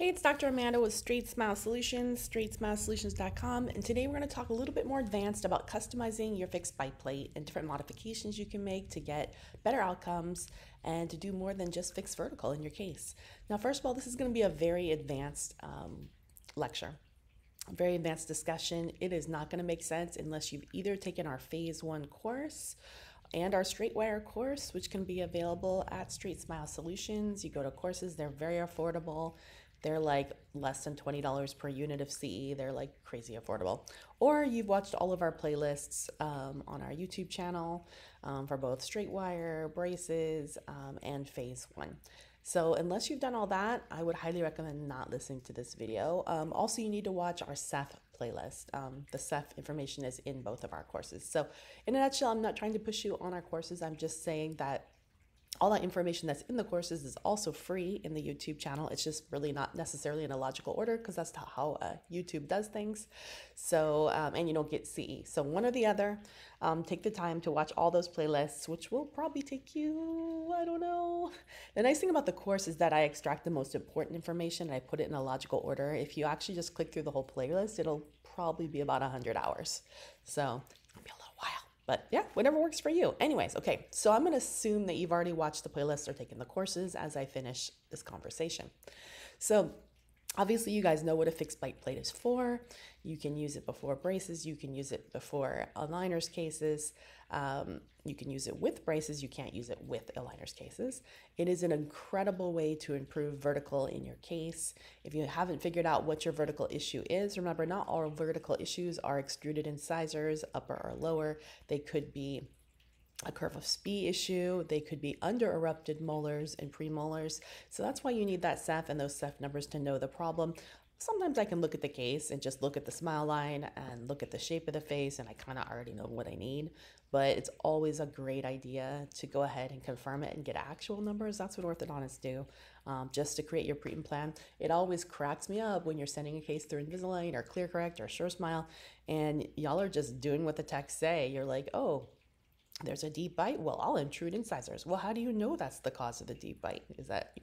Hey, it's Dr. Amanda with Straight Smile Solutions, straightsmilesolutions.com, and today we're going to talk a little bit more advanced about customizing your fixed bite plate and different modifications you can make to get better outcomes and to do more than just fix vertical in your case. Now, first of all, this is going to be a very advanced lecture, a very advanced discussion. It is not going to make sense unless you've either taken our Phase 1 course and our Straightwire course, which can be available at Straight Smile Solutions. You go to courses, they're very affordable. They're like less than $20 per unit of CE. They're like crazy affordable. Or you've watched all of our playlists on our YouTube channel for both Straightwire, braces, and Phase 1. So unless you've done all that, I would highly recommend not listening to this video. Also, you need to watch our Ceph playlist. The Ceph information is in both of our courses. So in a nutshell, I'm not trying to push you on our courses. I'm just saying that all that information that's in the courses is also free in the YouTube channel. It's just really not necessarily in a logical order because that's not how YouTube does things. So, and you don't get CE. So one or the other, take the time to watch all those playlists, which will probably take you, I don't know. The nice thing about the course is that I extract the most important information and I put it in a logical order. If you actually just click through the whole playlist, it'll probably be about 100 hours. So it'll be a little while. But yeah, whatever works for you. Anyways, okay, so I'm going to assume that you've already watched the playlists or taken the courses as I finish this conversation. So obviously you guys know what a fixed bite plate is for. You can use it before braces. You can use it before aligners cases. You can use it with braces. You can't use it with aligners cases. It is an incredible way to improve vertical in your case. If you haven't figured out what your vertical issue is, remember not all vertical issues are extruded incisors, upper or lower. They could be a curve of SPE issue. They could be under-erupted molars and premolars. So that's why you need that Ceph and those Ceph numbers to know the problem. Sometimes I can look at the case and just look at the smile line and look at the shape of the face, and I kind of already know what I need. But it's always a great idea to go ahead and confirm it and get actual numbers. That's what orthodontists do, just to create your treatment plan. It always cracks me up when you're sending a case through Invisalign or ClearCorrect or Sure Smile, and y'all are just doing what the texts say. You're like, oh, there's a deep bite. Well, I'll intrude incisors. Well, how do you know that's the cause of the deep bite?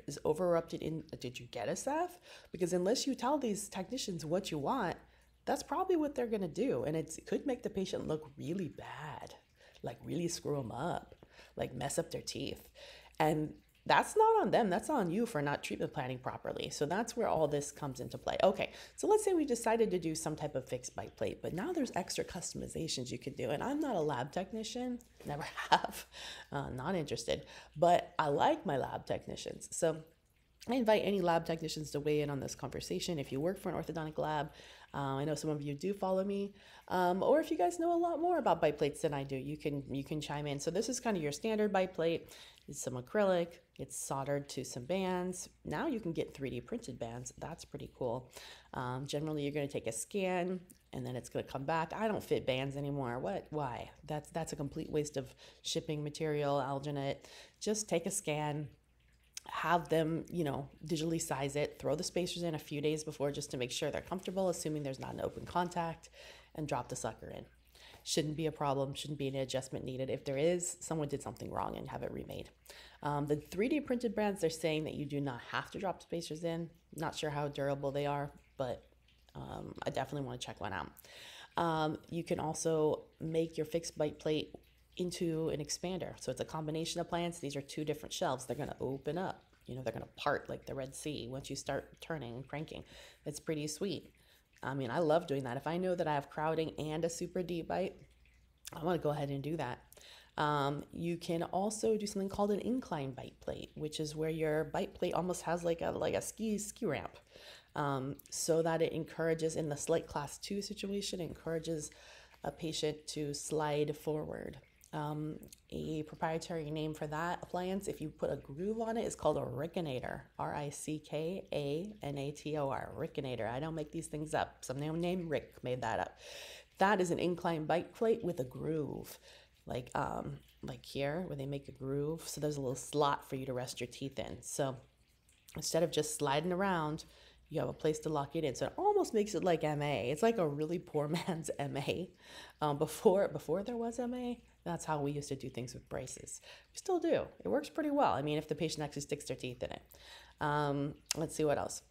Is over-erupted in, did you get a Ceph? Because unless you tell these technicians what you want, that's probably what they're going to do. And it could make the patient look really bad, like really screw them up, like mess up their teeth. And that's not on them. That's on you for not treatment planning properly. So that's where all this comes into play. Okay, so let's say we decided to do some type of fixed bite plate, but now there's extra customizations you could do. And I'm not a lab technician, never have, not interested, but I like my lab technicians. So I invite any lab technicians to weigh in on this conversation. If you work for an orthodontic lab, I know some of you do follow me, or if you guys know a lot more about bite plates than I do, you can chime in. So this is kind of your standard bite plate. It's some acrylic. It's soldered to some bands. Now you can get 3D printed bands. That's pretty cool. Generally, you're going to take a scan and then it's going to come back. I don't fit bands anymore. What? Why? That's a complete waste of shipping material, alginate. Just take a scan. Have them, you know, digitally size it, throw the spacers in a few days before just to make sure they're comfortable, assuming there's not an open contact, and drop the sucker in. Shouldn't be a problem, shouldn't be any adjustment needed. If there is, someone did something wrong and have it remade. The 3D printed brands, they're saying that you do not have to drop spacers in. Not sure how durable they are, but I definitely want to check one out. You can also make your fixed bite plate into an expander. So it's a combination of plants. These are two different shelves. They're going to open up, you know, they're going to part like the Red Sea once you start turning and cranking. It's pretty sweet. I mean, I love doing that. If I know that I have crowding and a super deep bite, I want to go ahead and do that. You can also do something called an incline bite plate, which is where your bite plate almost has like a ski ramp, so that it encourages, in the slight class 2 situation, encourages a patient to slide forward. A proprietary name for that appliance, if you put a groove on it, is called a Rickinator. R-I-C-K-A-N-A-T-O-R. Rickinator. I don't make these things up. Someone named Rick made that up. That is an incline bite plate with a groove, like here where they make a groove. So there's a little slot for you to rest your teeth in. So instead of just sliding around, you have a place to lock it in. So it almost makes it like MA. It's like a really poor man's MA. Before there was MA, that's how we used to do things with braces. We still do. It works pretty well. I mean, if the patient actually sticks their teeth in it. Let's see what else.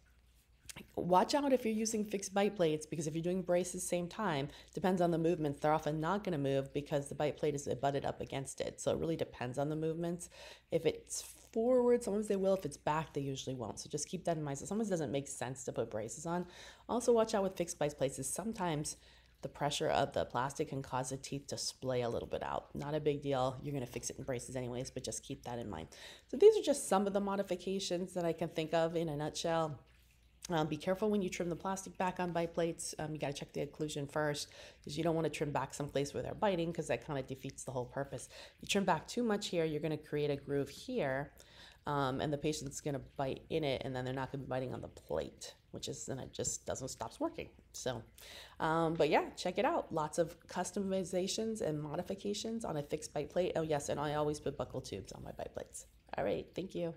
Watch out if you're using fixed bite plates, because if you're doing braces same time, depends on the movements. They're often not going to move because the bite plate is butted up against it. So it really depends on the movements. If it's forward, sometimes they will. If it's back, they usually won't. So just keep that in mind. So sometimes it doesn't make sense to put braces on. Also watch out with fixed bite plates. Sometimes the pressure of the plastic can cause the teeth to splay a little bit out. Not a big deal. You're going to fix it in braces anyways, but just keep that in mind. So these are just some of the modifications that I can think of in a nutshell. Be careful when you trim the plastic back on bite plates. You got to check the occlusion first, because you don't want to trim back someplace where they're biting, because that kind of defeats the whole purpose. You trim back too much here, you're going to create a groove here, and the patient's going to bite in it, and then they're not going to be biting on the plate, which is, and it just stops working. So, but yeah, check it out. Lots of customizations and modifications on a fixed bite plate. Oh yes, and I always put buckle tubes on my bite plates. All right, thank you.